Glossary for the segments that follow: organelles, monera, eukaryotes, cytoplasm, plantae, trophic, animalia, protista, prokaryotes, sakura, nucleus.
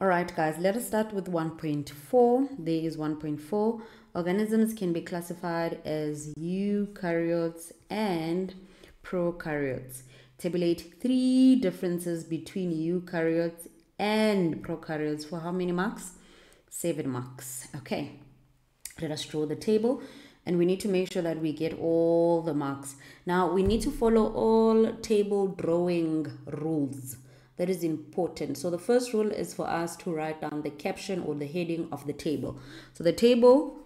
All right, guys, let us start with 1.4. There is 1.4. Organisms can be classified as eukaryotes and prokaryotes. Tabulate 3 differences between eukaryotes and prokaryotes for how many marks? 7 marks. Okay, let us draw the table. And we need to make sure that we get all the marks. Now, we need to follow all table drawing rules. That is important. So the first rule is for us to write down the caption or the heading of the table. So the table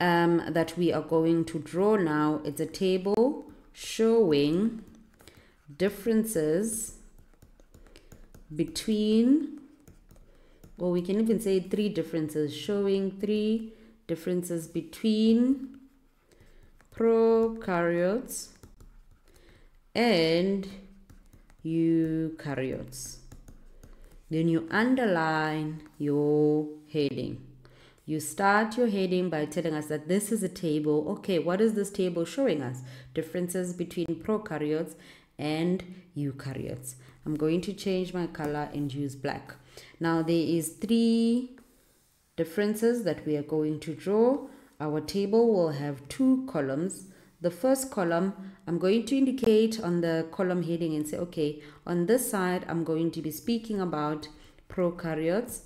that we are going to draw now, it's a table showing differences between, or we can even say 3 differences, showing 3 differences between prokaryotes and eukaryotes. Then you underline your heading. You start your heading by telling us that this is a table. Okay, what is this table showing us? Differences between prokaryotes and eukaryotes. I'm going to change my color and use black. Now there is 3 differences that we are going to draw. Our table will have 2 columns. The first column, I'm going to indicate on the column heading and say, okay, on this side, I'm going to be speaking about prokaryotes.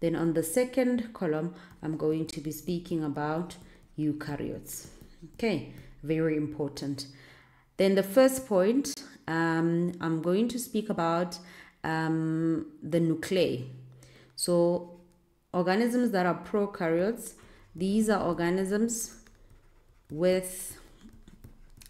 Then on the second column, I'm going to be speaking about eukaryotes. Okay, very important. Then the first point, I'm going to speak about the nuclei. So organisms that are prokaryotes, these are organisms with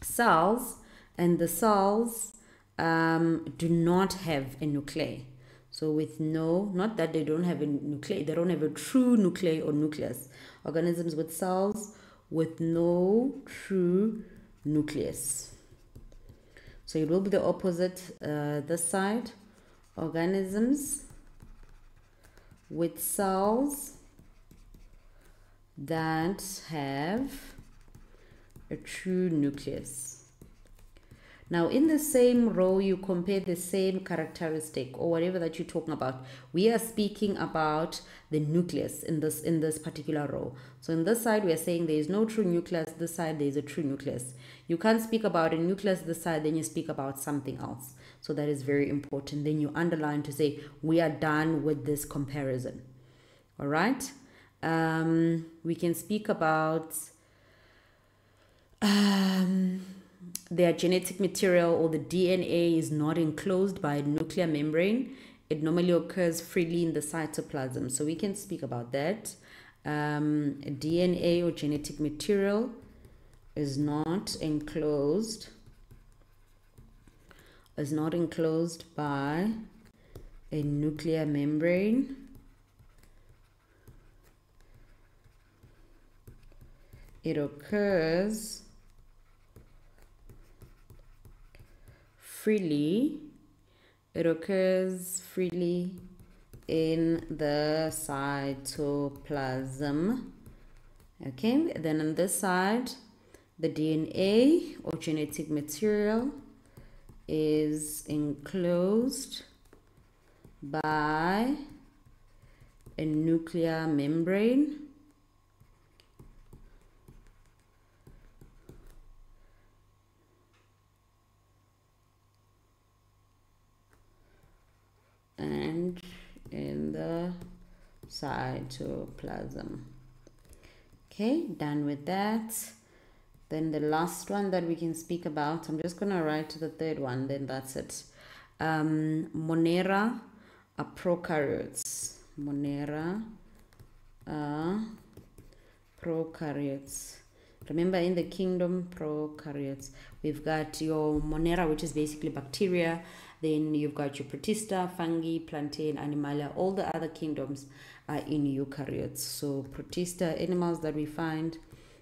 cells, and the cells do not have a nucleus. So with no, not that they don't have a nucleus, they don't have a true nucleus or nucleus. Organisms with cells with no true nucleus. So it will be the opposite this side. Organisms with cells that have a true nucleus. Now in the same row, you compare the same characteristic or whatever that you're talking about. We are speaking about the nucleus in this particular row. So in this side, we are saying there is no true nucleus. This side, there is a true nucleus. You can't speak about a nucleus this side, then you speak about something else. So that is very important. Then you underline to say, we are done with this comparison. All right. We can speak about their genetic material or the DNA is not enclosed by a nuclear membrane. It normally occurs freely in the cytoplasm. So we can speak about that. DNA or genetic material is not enclosed by a nuclear membrane. It occurs freely. It occurs freely in the cytoplasm. Okay, then on this side, the DNA or genetic material is enclosed by a nuclear membrane. And in the cytoplasm. Okay, done with that. Then the last one that we can speak about, I'm just going to write the third one, then that's it. Monera are prokaryotes. Monera are prokaryotes. Remember, in the kingdom prokaryotes, we've got your monera, which is basically bacteria. Then you've got your protista, fungi, plantae, and animalia. All the other kingdoms are in eukaryotes. So protista, animals that we find,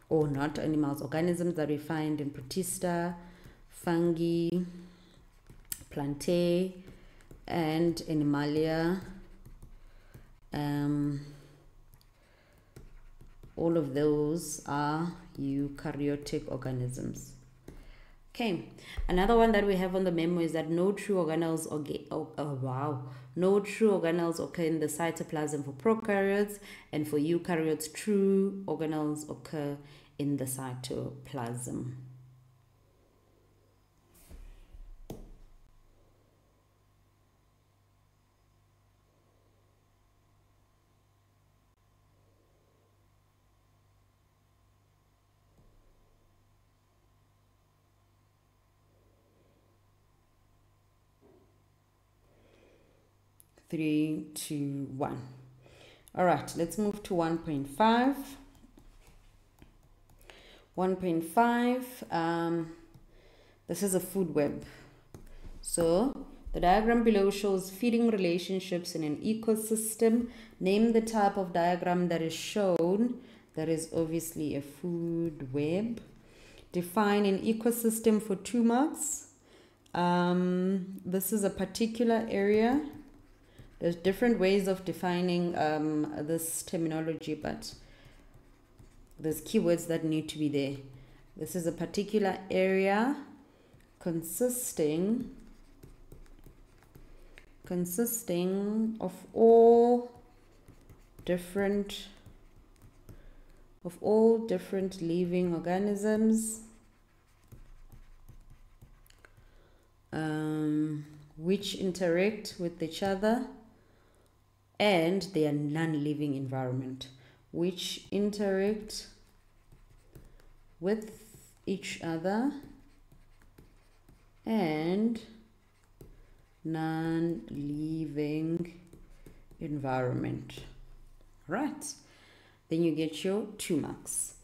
or not animals, organisms that we find in protista, fungi, plantae, and animalia. All of those are eukaryotic organisms. Okay, another one that we have on the memo is that no true organelles occur in the cytoplasm for prokaryotes, and for eukaryotes, true organelles occur in the cytoplasm. Three, two, one. All right, let's move to 1.5. 1.5, this is a food web. So the diagram below shows feeding relationships in an ecosystem. Name the type of diagram that is shown. That is obviously a food web. Define an ecosystem for 2 marks. This is a particular area. There's different ways of defining this terminology, but there's keywords that need to be there. This is a particular area consisting of all different living organisms, which interact with each other, and their non-living environment, which interact with each other and non-living environment. Right, then you get your 2 marks.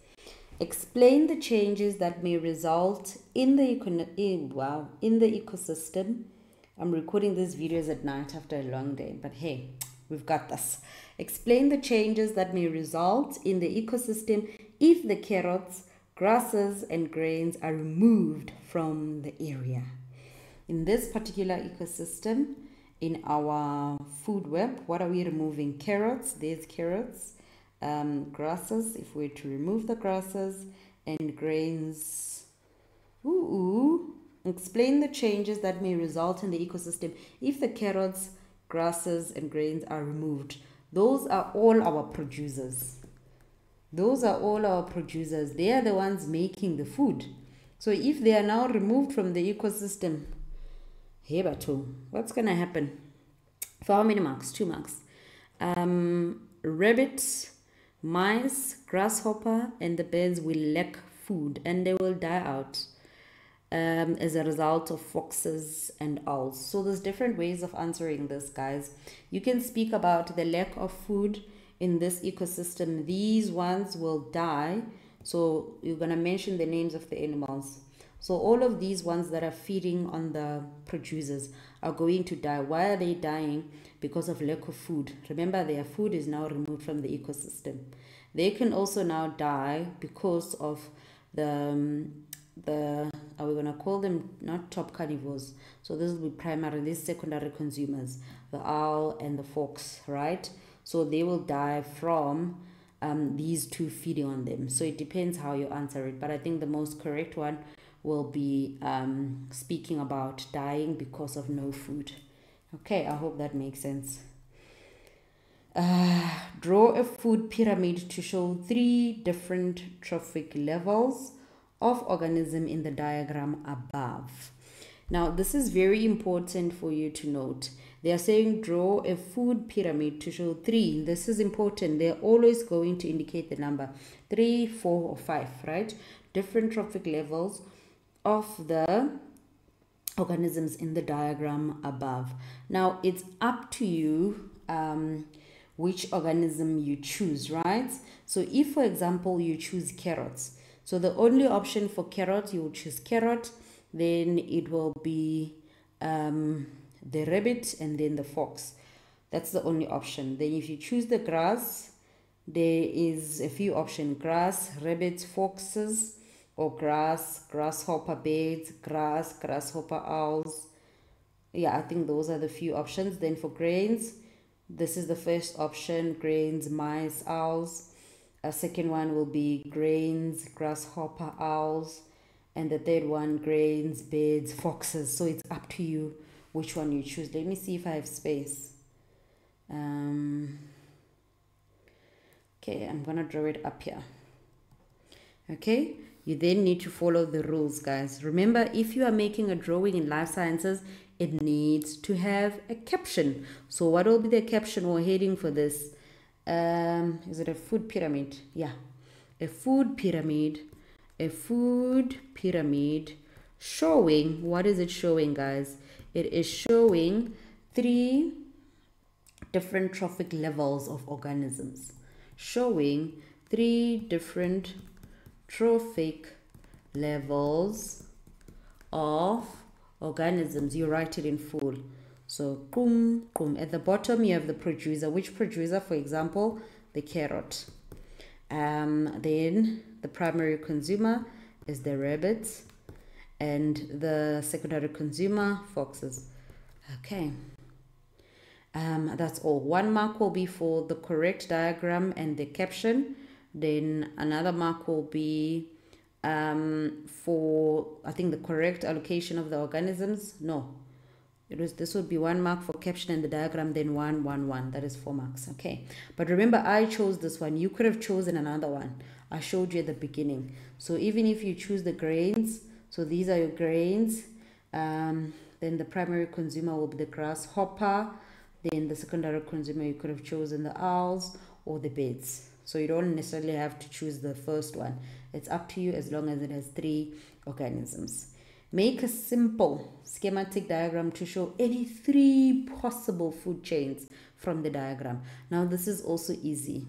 Explain the changes that may result in the ecosystem. I'm recording these videos at night after a long day, but hey, we've got this. Explain the changes that may result in the ecosystem if the carrots, grasses, and grains are removed from the area. In this particular ecosystem, in our food web, what are we removing? Carrots, there's carrots, grasses, if we're to remove the grasses, and grains. Explain the changes that may result in the ecosystem if the carrots, grasses, and grains are removed. Those are all our producers. Those are all our producers. They are the ones making the food. So if they are now removed from the ecosystem, hey Batu, what's gonna happen? For how many marks? 2 marks. Rabbits, mice, grasshopper, and the birds will lack food and they will die out as a result of foxes and owls. So there's different ways of answering this, guys. You can speak about the lack of food in this ecosystem. These ones will die. So you're going to mention the names of the animals. So all of these ones that are feeding on the producers are going to die. Why are they dying? Because of lack of food. Remember, their food is now removed from the ecosystem. They can also now die because of the we're going to call them not top carnivores, so this will be primarily secondary consumers, the owl and the fox, right? So they will die from these two feeding on them. So it depends how you answer it, but I think the most correct one will be speaking about dying because of no food. Okay, I hope that makes sense. Draw a food pyramid to show 3 different trophic levels of organism in the diagram above. Now, this is very important for you to note. They are saying draw a food pyramid to show 3. This is important. They're always going to indicate the number 3, 4, or 5, right? Different trophic levels of the organisms in the diagram above. Now, it's up to you which organism you choose, right? So if, for example, you choose carrots, so the only option for carrot, you will choose carrot, then it will be the rabbit and then the fox. That's the only option. Then if you choose the grass, there is a few options: grass, rabbits, foxes, or grass, grasshopper, birds, grass, grasshopper, owls. Yeah, I think those are the few options. Then for grains, this is the first option: grains, mice, owls. A second one will be grains, grasshopper, owls, and the third one grains, birds, foxes. So it's up to you which one you choose. Let me see if I have space. Okay, I'm gonna draw it up here. Okay, you then need to follow the rules, guys. Remember, if you are making a drawing in life sciences, it needs to have a caption. So what will be the caption or heading for this? Is it a food pyramid? Yeah, a food pyramid. A food pyramid showing, what is it showing, guys? It is showing 3 different trophic levels of organisms. Showing 3 different trophic levels of organisms. You write it in full. So at the bottom you have the producer. Which producer? For example, the carrot. Then the primary consumer is the rabbits, and the secondary consumer, foxes. Okay, that's all. 1 mark will be for the correct diagram and the caption. Then another mark will be for, I think, the correct allocation of the organisms. No, it was, this would be 1 mark for caption and the diagram, then 1, 1, 1. That is 4 marks. Okay, but remember, I chose this one. You could have chosen another one. I showed you at the beginning. So even if you choose the grains, so these are your grains, then the primary consumer will be the grasshopper, then the secondary consumer, you could have chosen the owls or the birds. So you don't necessarily have to choose the first one. It's up to you, as long as it has 3 organisms. Make a simple schematic diagram to show any 3 possible food chains from the diagram. Now this is also easy.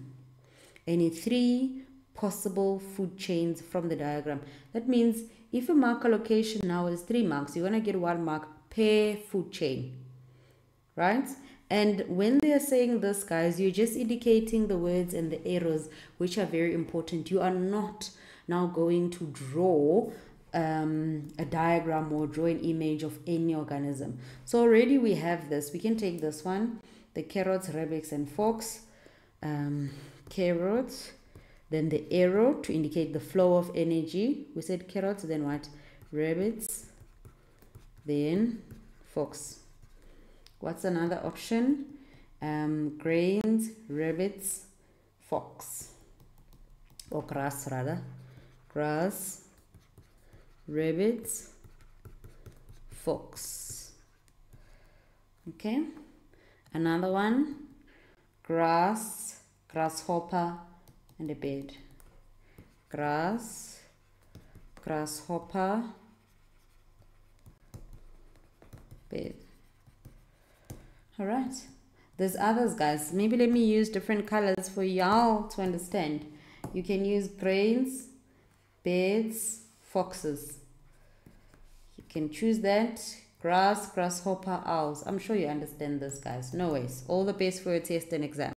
Any 3 possible food chains from the diagram. That means if you mark allocation now is 3 marks, you're going to get 1 mark per food chain, right? And when they are saying this, guys, you're just indicating the words and the arrows, which are very important. You are not now going to draw a diagram or draw an image of any organism. So already we have this. We can take this one, the carrots, rabbits, and fox. Carrots, then the arrow to indicate the flow of energy. We said carrots, then what? Rabbits, then fox. What's another option? Grains, rabbits, fox, or grass rather. Grass, rabbits, fox. Okay, another one, grass, grasshopper, and a bird. Grass, grasshopper, bird. All right, there's others, guys. Maybe let me use different colors for y'all to understand. You can use grains, birds, foxes. You can choose that. Grass, grasshopper, owls. I'm sure you understand this, guys. No worries. All the best for your test and exam.